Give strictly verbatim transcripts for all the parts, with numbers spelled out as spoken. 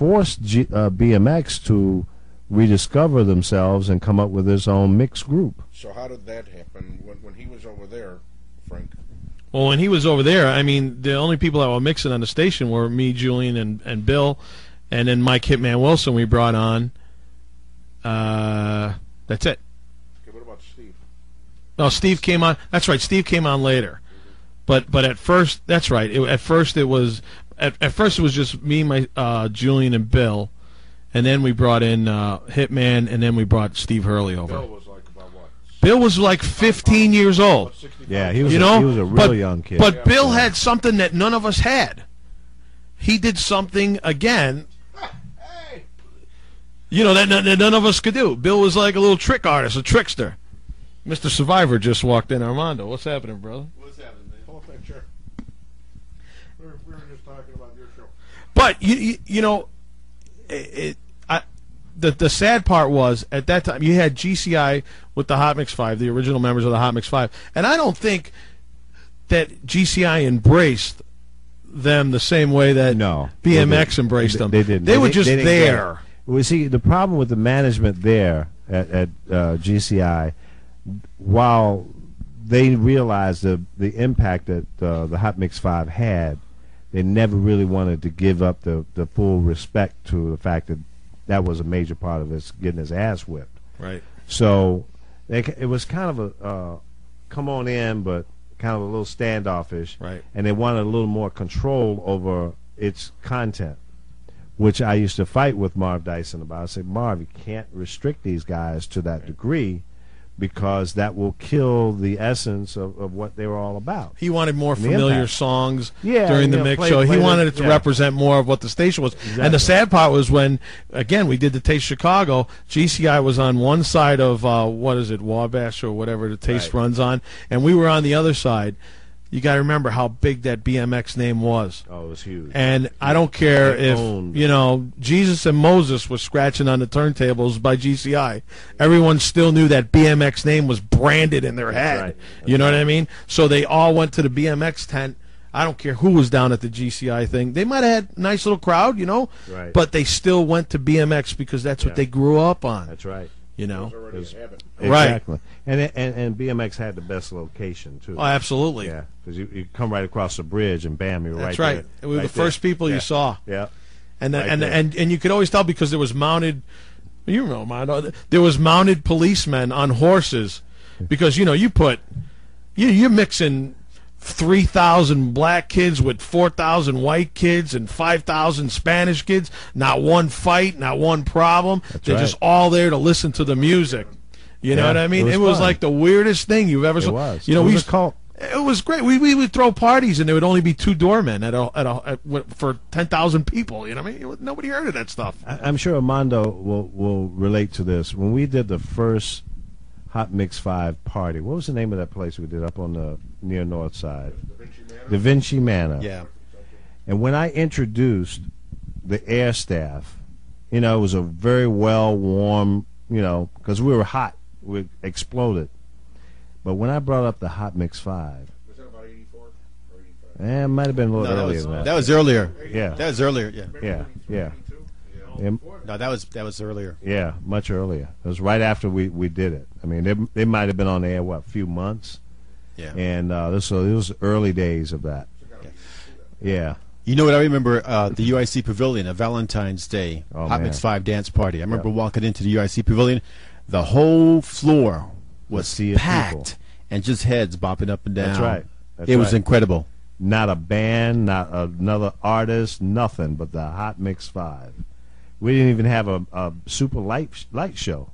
forced G, uh, B M X to rediscover themselves and come up with his own mixed group. So how did that happen when, when he was over there, Frank? Well, when he was over there, I mean, the only people that were mixing on the station were me, Julian, and, and Bill, and then Mike Hitman Wilson we brought on. Uh, that's it. Okay, what about Steve? No, Steve came on. That's right, Steve came on later. But but at first, that's right. It, at first it was at at first it was just me, my uh, Julian, and Bill, and then we brought in uh, Hitman, and then we brought Steve Hurley over. Bill was like about what? Bill was like fifteen years old. Yeah, he was. You know? A, he was a real but, young kid. But yeah, Bill yeah. had something that none of us had. He did something again. Hey. You know that, that none of us could do. Bill was like a little trick artist, a trickster. Mister Survivor just walked in. Armando, what's happening, brother? What's happening? We were just talking about your show. But you you, you know, it, it, I the the sad part was at that time you had G C I with the Hot Mix five, the original members of the Hot Mix five, and I don't think that G C I embraced them the same way that no, B M X they, embraced them. They didn't. They, they were just they there. Well, see, the problem with the management there at at uh, G C I, while they realized the the impact that uh, the Hot Mix five had, they never really wanted to give up the, the full respect to the fact that that was a major part of his getting his ass whipped. Right. So they, it was kind of a uh, come on in, but kind of a little standoffish. Right. And they wanted a little more control over its content, which I used to fight with Marv Dyson about. I said, Marv, you can't restrict these guys to that degree, because that will kill the essence of, of what they were all about. He wanted more familiar songs yeah, during the know, mix play, show. Play he wanted it to yeah. represent more of what the station was. Exactly. And the sad part was when, again, we did the Taste Chicago, G C I was on one side of, uh, what is it, Wabash or whatever the Taste right. runs on, and we were on the other side. You got to remember how big that B M X name was. Oh, it was huge. And huge. I don't care if, you know, Jesus and Moses were scratching on the turntables by G C I. Everyone still knew that B M X name was branded in their head. Right. You know right. what I mean? So they all went to the B M X tent. I don't care who was down at the G C I thing. They might have had a nice little crowd, you know, right. but they still went to B M X because that's yeah. what they grew up on. That's right. You know, it was it was, exactly, right. and, and and B M X had the best location too. Oh, absolutely, yeah, because you, you come right across the bridge and bam, you're That's right. That's right. There. We were right the there. first people yeah. you saw. Yeah, and the, right and, the, and and you could always tell because there was mounted, you know, mounted, there was mounted policemen on horses, because you know you put, you you're mixing three thousand black kids with four thousand white kids and five thousand Spanish kids. Not one fight, not one problem. That's They're right. just all there to listen to the music. You yeah, know what I mean? It was, it was like the weirdest thing you've ever seen. It was. You know, it was we used, a cult. It was great. We we would throw parties and there would only be two doormen at a, at a at, for ten thousand people. You know what I mean? Nobody heard of that stuff. I, I'm sure Armando will will relate to this. When we did the first Hot Mix five party, what was the name of that place we did up on the near north side? Da Vinci Manor. Yeah. And when I introduced the air staff, you know, it was a very well warm, you know, because we were hot, we exploded. But when I brought up the Hot Mix five, was that about eighty-four or eighty-five? Eh, it might have been a little no, earlier. That was, than that. that was earlier. Yeah. That was earlier. Yeah. Yeah. Yeah. It, no, that was that was earlier. Yeah, much earlier. It was right after we, we did it. I mean, they they might have been on the air what few months. Yeah. And uh, this, so it was early days of that. Yeah. yeah. You know what I remember? Uh, the U I C Pavilion, a Valentine's Day oh, Hot man. Mix five dance party. I remember yeah. walking into the U I C Pavilion. The whole floor was packed people. and just heads bopping up and down. That's right. That's it right. was incredible. Not a band, not another artist, nothing but the Hot Mix five. We didn't even have a, a super light light show.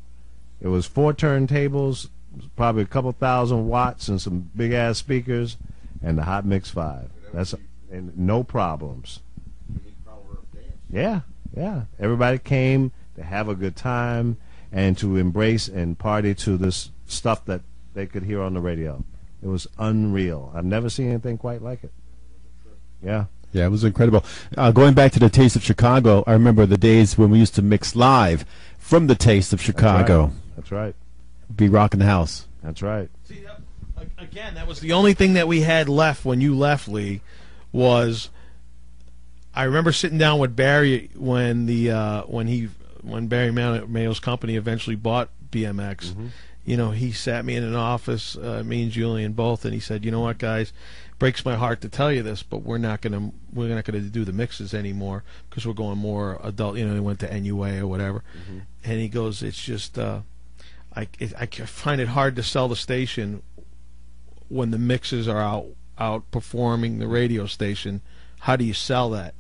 It was four turntables, probably a couple thousand watts, and some big ass speakers, and the Hot Mix five. That's a, and no problems. Yeah, yeah. Everybody came to have a good time and to embrace and party to this stuff that they could hear on the radio. It was unreal. I've never seen anything quite like it. Yeah. Yeah, it was incredible. Uh, going back to the Taste of Chicago, I remember the days when we used to mix live from the Taste of Chicago. That's right. That's right. Be rocking the house. That's right. See, uh, again, that was the only thing that we had left when you left, Lee, was I remember sitting down with Barry when the uh, when he when Barry Mayo's company eventually bought B M X. Mm-hmm. You know, he sat me in an office, uh, me and Julian both, and he said, "You know what, guys? Breaks my heart to tell you this, but we're not gonna we're not gonna do the mixes anymore because we're going more adult." You know, they went to N U A or whatever, mm-hmm. and he goes, "It's just uh, I it, I find it hard to sell the station when the mixes are out outperforming the radio station. How do you sell that?"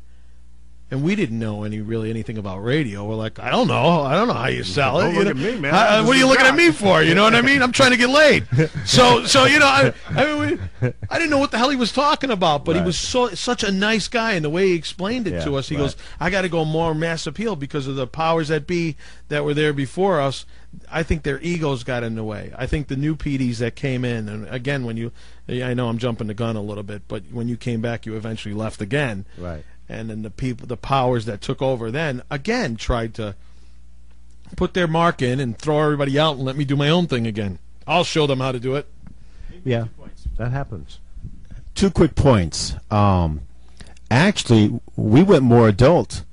And we didn't know any really anything about radio. We're like, I don't know. I don't know how you sell it. Don't look at me, man. I, what are you looking at me for? You know what I mean? I'm trying to get laid. So, so you know, I, I mean, we, I didn't know what the hell he was talking about, but right. he was so such a nice guy, and the way he explained it yeah, to us, he right. goes, "I got to go more mass appeal because of the powers that be that were there before us. I think their egos got in the way. I think the new P Ds that came in, and again, when you, I know I'm jumping the gun a little bit, but when you came back, you eventually left again, right?" And then the people, the powers that took over then, again, tried to put their mark in and throw everybody out and let me do my own thing again. I'll show them how to do it. Yeah, that happens. Two quick points. Um, actually, we went more adult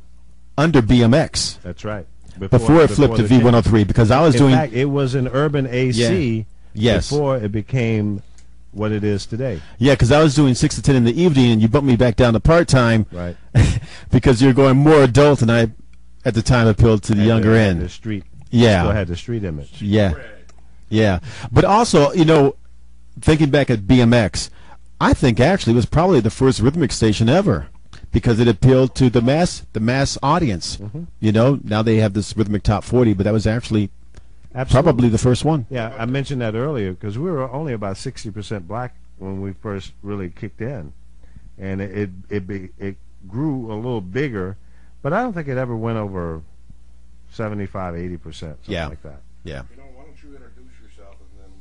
under B M X. That's right. Before, before it flipped before to V one oh three, because I was in doing... In fact, it was an urban A C yeah. yes. before it became... what it is today. Yeah, because I was doing six to ten in the evening, and you bumped me back down to part-time right. because you're going more adult, and I, at the time, appealed to the and younger end. The street. Yeah. Still had the street image. Yeah. Yeah. But also, you know, thinking back at B M X, I think actually it was probably the first rhythmic station ever because it appealed to the mass the mass audience. Mm-hmm. You know, now they have this rhythmic top forty, but that was actually... Absolutely. Probably the first one. Yeah, I mentioned that earlier because we were only about sixty percent black when we first really kicked in, and it it it, be, it grew a little bigger, but I don't think it ever went over seventy-five, eighty percent, something yeah. like that. Yeah. You know, why don't you introduce yourself and then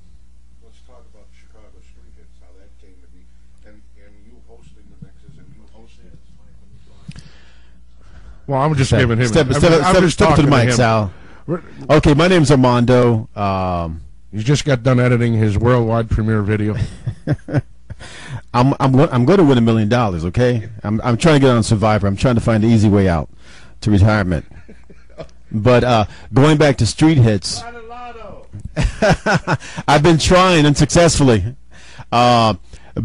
let's talk about Chicago Street Hits, how that came to be, and and you hosting the mixes and you hosting it. Well, I'm just step, giving him. Step, a, step, I mean, step, I'm just step talking to the mic, Sal. Okay, my name's Armando. Um, you just got done editing his worldwide premiere video. I'm I'm I'm going to win a million dollars. Okay, I'm I'm trying to get on Survivor. I'm trying to find the easy way out to retirement. But uh, going back to Street Hits, I've been trying unsuccessfully. Uh,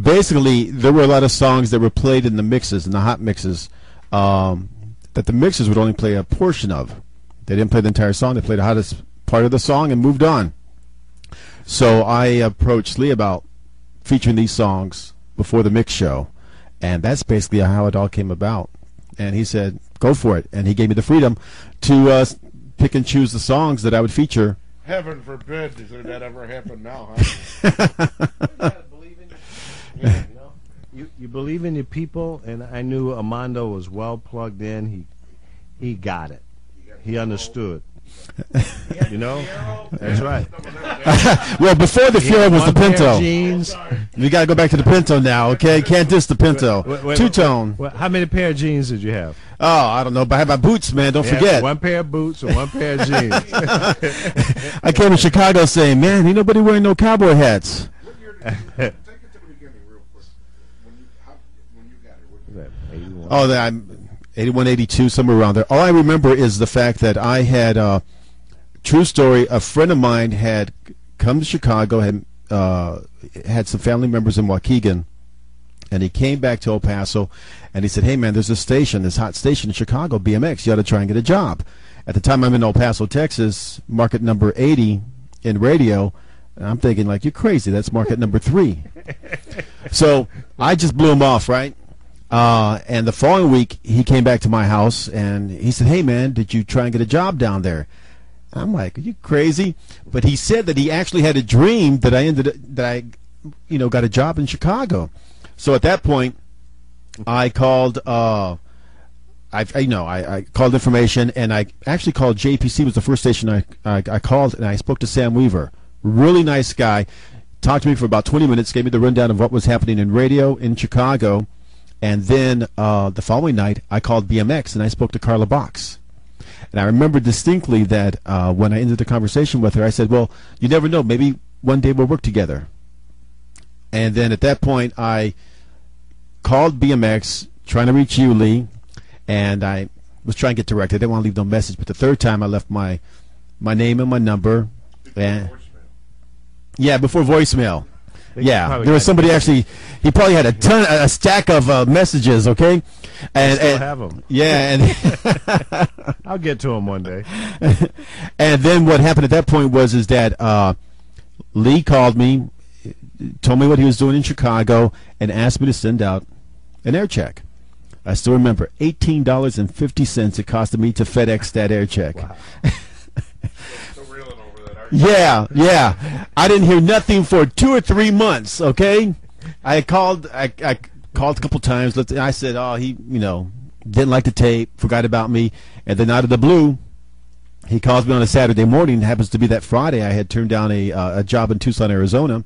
basically, there were a lot of songs that were played in the mixes, in the hot mixes, um, that the mixers would only play a portion of. They didn't play the entire song. They played the hottest part of the song and moved on. So I approached Lee about featuring these songs before the mix show, and that's basically how it all came about. And he said, go for it. And he gave me the freedom to uh, pick and choose the songs that I would feature. Heaven forbid that ever happened now, huh? you, you believe in your people, and I knew Armando was well plugged in. He, he got it. He understood, you know. That's right. Well, before the Fiero was the Pinto. Jeans. You got to go back to the Pinto now, okay? Can't diss the Pinto. Two-tone. How many pair of jeans did you have? Oh, I don't know, but I had my boots, man. Don't yeah, forget. One pair of boots and one pair of jeans. I came to Chicago saying, man, ain't nobody wearing no cowboy hats. Oh, that I'm... eighty-one, eighty-two, somewhere around there. All I remember is the fact that I had, uh, true story, a friend of mine had come to Chicago, had uh, had some family members in Waukegan, and he came back to El Paso, and he said, hey, man, there's a station, this hot station in Chicago, B M X, you ought to try and get a job. At the time, I'm in El Paso, Texas, market number eighty in radio, and I'm thinking, like, you're crazy, that's market number three. So I just blew him off, right? Uh, and the following week, he came back to my house, and he said, hey, man, did you try and get a job down there? I'm like, are you crazy? But he said that he actually had a dream that I ended that I, you know, got a job in Chicago. So at that point, I called, uh, I, I you know, I, I called information, and I actually called J P C. It was the first station I, I, I called, and I spoke to Sam Weaver, really nice guy, talked to me for about twenty minutes, gave me the rundown of what was happening in radio in Chicago. And then uh, the following night, I called B M X, and I spoke to Carla Box. And I remember distinctly that uh, when I ended the conversation with her, I said, well, you never know. Maybe one day we'll work together. And then at that point, I called B M X, trying to reach you, Lee. and I was trying to get directed. I didn't want to leave no message, but the third time I left my my name and my number. Before and voicemail. Yeah, before voicemail. Yeah, there was somebody actually. He probably had a ton, a stack of uh, messages. Okay, and I still and, have them. Yeah, and I'll get to them one day. And then what happened at that point was is that uh, Lee called me, told me what he was doing in Chicago, and asked me to send out an air check. I still remember eighteen dollars and fifty cents. It cost me to FedEx that air check. Wow. Yeah, yeah. I didn't hear nothing for two or three months. Okay, I called. I, I called a couple times. I said, "Oh, he, you know, didn't like the tape, forgot about me." And then out of the blue, he calls me on a Saturday morning. It happens to be that Friday. I had turned down a uh, a job in Tucson, Arizona.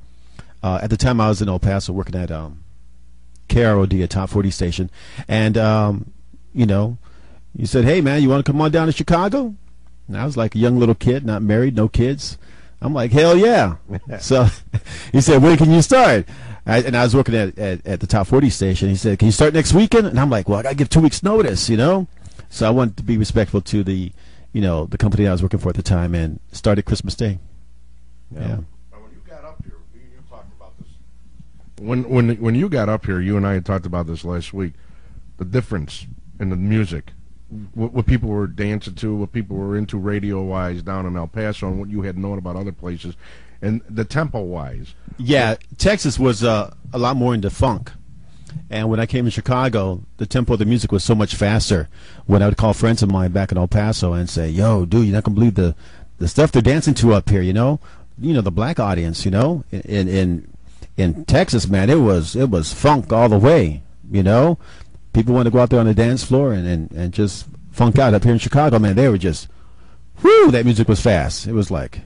Uh, at the time, I was in El Paso working at um, K R O D, a top forty station, and um, you know, he said, "Hey, man, you want to come on down to Chicago?" And I was like a young little kid, not married, no kids. I'm like, hell yeah. So he said, when can you start? I, and I was working at, at, at the top forty station. He said, can you start next weekend? And I'm like, well, I got to give two weeks notice, you know. So I wanted to be respectful to the, you know, the company I was working for at the time, and started Christmas Day. Yeah. Yeah. Now, when you got up here, you and I talked about this. When, when, when you got up here, you and I had talked about this last week, the difference in the music. What, what people were dancing to, what people were into radio-wise down in El Paso, and what you had known about other places, and the tempo-wise. Yeah, Texas was uh, a lot more into funk. And when I came to Chicago, the tempo of the music was so much faster. When I would call friends of mine back in El Paso and say, yo, dude, you're not going to believe the, the stuff they're dancing to up here, you know? You know, the black audience, you know? In, in, in Texas, man, it was, it was funk all the way, you know? People want to go out there on the dance floor and, and, and just funk out. Up here in Chicago, man, they were just, whoo, that music was fast. It was like,